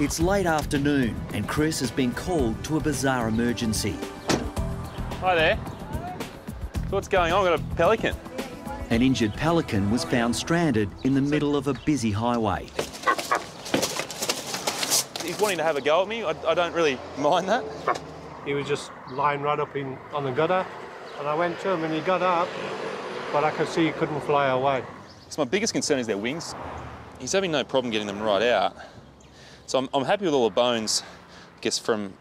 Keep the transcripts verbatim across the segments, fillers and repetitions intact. It's late afternoon and Chris has been called to a bizarre emergency. Hi there. So what's going on? I've got a pelican. An injured pelican was found stranded in the middle of a busy highway. He's wanting to have a go at me. I, I don't really mind that. He was just lying right up in, on the gutter, and I went to him and he got up, but I could see he couldn't fly away. So my biggest concern is their wings. He's having no problem getting them right out. So I'm, I'm happy with all the bones, I guess, from,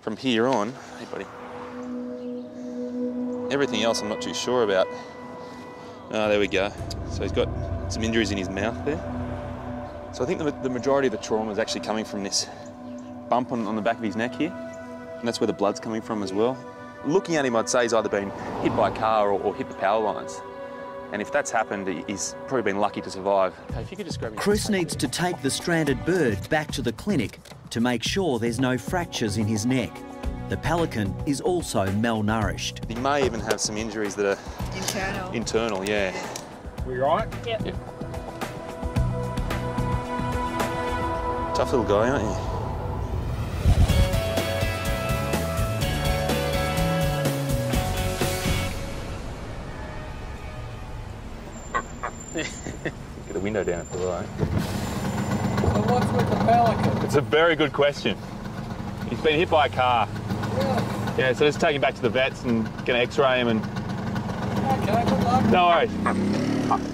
from here on. Hey, buddy. Everything else I'm not too sure about. Oh, there we go. So he's got some injuries in his mouth there. So I think the, the majority of the trauma is actually coming from this bump on, on the back of his neck here. And that's where the blood's coming from as well. Looking at him, I'd say he's either been hit by a car or, or hit the power lines. And if that's happened, he's probably been lucky to survive. Hey, if you could just grab me. Chris needs to take the stranded bird back to the clinic to make sure there's no fractures in his neck. The pelican is also malnourished. He may even have some injuries that are... Internal. Internal, yeah. We right? Yep. Yep. Tough little guy, aren't you? Get the window down if it's all right. So what's with the pelican? It's a very good question. He's been hit by a car. Yeah, yeah so let's take him back to the vets and get an x-ray him and... Okay, good luck. No worries.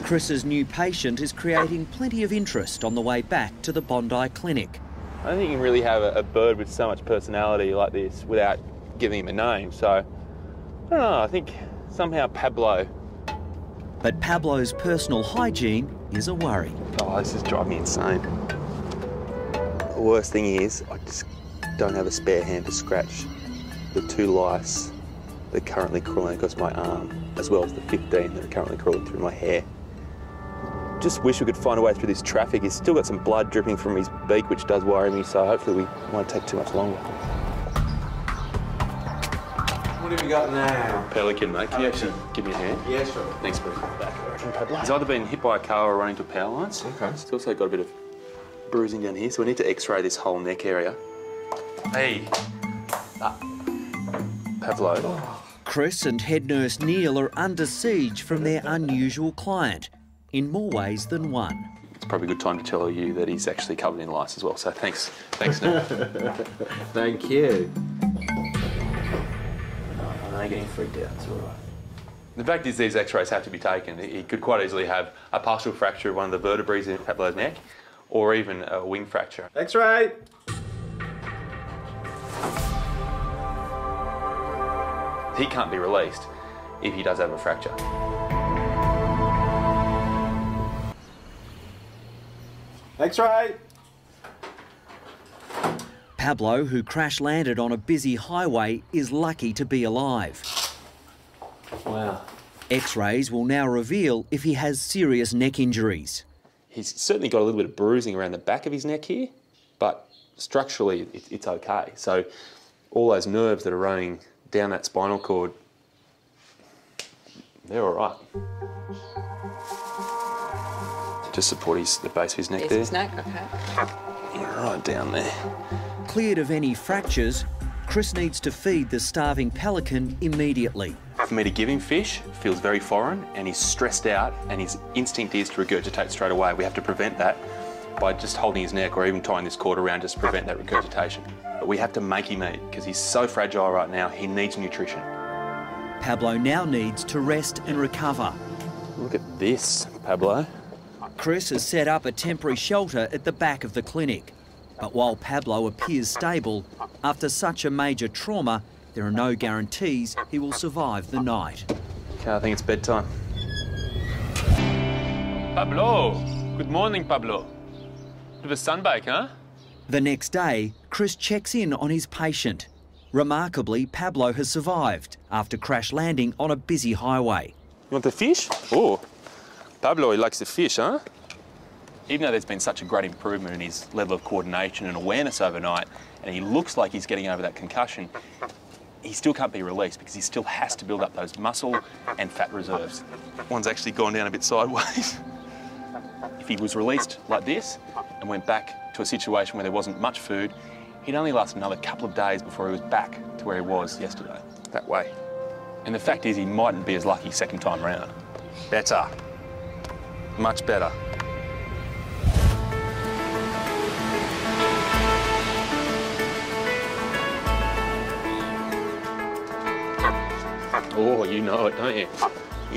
Chris's new patient is creating plenty of interest on the way back to the Bondi Clinic. I don't think you can really have a, a bird with so much personality like this without giving him a name, so... I don't know, I think somehow Pablo. But Pablo's personal hygiene is a worry. Oh, this is driving me insane. The worst thing is, I just don't have a spare hand to scratch the two lice that are currently crawling across my arm, as well as the fifteen that are currently crawling through my hair. Just wish we could find a way through this traffic. He's still got some blood dripping from his beak, which does worry me, so hopefully we won't take too much longer. What have you got now? Pelican, mate. Can you actually give me a hand? Yeah, sure. Thanks, bro. He's either been hit by a car or running to power lines. Okay. He's also got a bit of bruising down here, so we need to x-ray this whole neck area. Hey. Ah. Pablo. Oh. Chris and head nurse Neil are under siege from their unusual client, in more ways than one. It's probably a good time to tell you that he's actually covered in lice as well, so thanks. Thanks, Neil. Thank you. Getting freaked out, it's all right. The fact is these x-rays have to be taken. He could quite easily have a partial fracture of one of the vertebrae in Pablo's neck, or even a wing fracture. X-ray! He can't be released if he does have a fracture. X-ray! Pablo, who crash-landed on a busy highway, is lucky to be alive. Wow. X-rays will now reveal if he has serious neck injuries. He's certainly got a little bit of bruising around the back of his neck here, but structurally it, it's okay. So all those nerves that are running down that spinal cord, they're all right. Just support his, the base of his neck there. His neck, okay. Right down there. Cleared of any fractures, Chris needs to feed the starving pelican immediately. For me to give him fish feels very foreign, and he's stressed out, and his instinct is to regurgitate straight away. We have to prevent that by just holding his neck or even tying this cord around just to prevent that regurgitation. But we have to make him eat because he's so fragile right now, he needs nutrition. Pablo now needs to rest and recover. Look at this, Pablo. Chris has set up a temporary shelter at the back of the clinic. But while Pablo appears stable, after such a major trauma, there are no guarantees he will survive the night. Okay, I think it's bedtime. Pablo! Good morning, Pablo. Bit of a sunbake, huh? The next day, Chris checks in on his patient. Remarkably, Pablo has survived after crash landing on a busy highway. You want the fish? Oh. Pablo, he likes the fish, huh? Even though there's been such a great improvement in his level of coordination and awareness overnight, and he looks like he's getting over that concussion, he still can't be released because he still has to build up those muscle and fat reserves. One's actually gone down a bit sideways. If he was released like this and went back to a situation where there wasn't much food, he'd only last another couple of days before he was back to where he was yesterday, that way. And the fact is he mightn't be as lucky second time round. Better. Much better. Oh, you know it, don't you?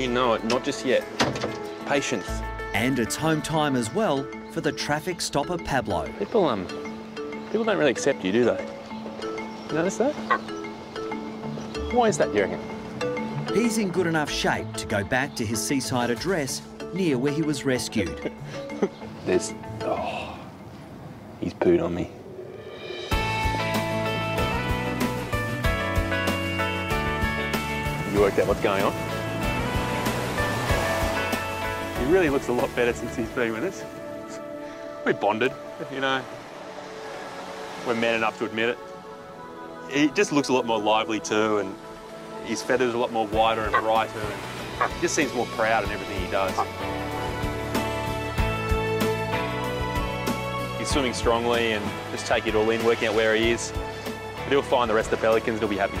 You know it, not just yet. Patience. And it's home time as well for the traffic stopper Pablo. People, um, people don't really accept you, do they? You notice that? Why is that, do you reckon? He's in good enough shape to go back to his seaside address near where he was rescued. There's... oh... he's pooed on me. You worked out what's going on? He really looks a lot better since he's been with us. We're bonded, you know. We're man enough to admit it. He just looks a lot more lively too, and his feathers are a lot more wider and brighter, and he just seems more proud in everything he does. He's swimming strongly and just take it all in, working out where he is. He'll find the rest of the pelicans, they'll be happy.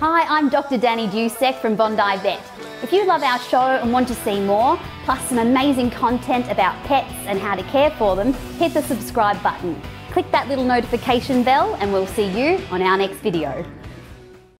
Hi, I'm Doctor Danny Dusek from Bondi Vet. If you love our show and want to see more, plus some amazing content about pets and how to care for them, hit the subscribe button. Click that little notification bell and we'll see you on our next video.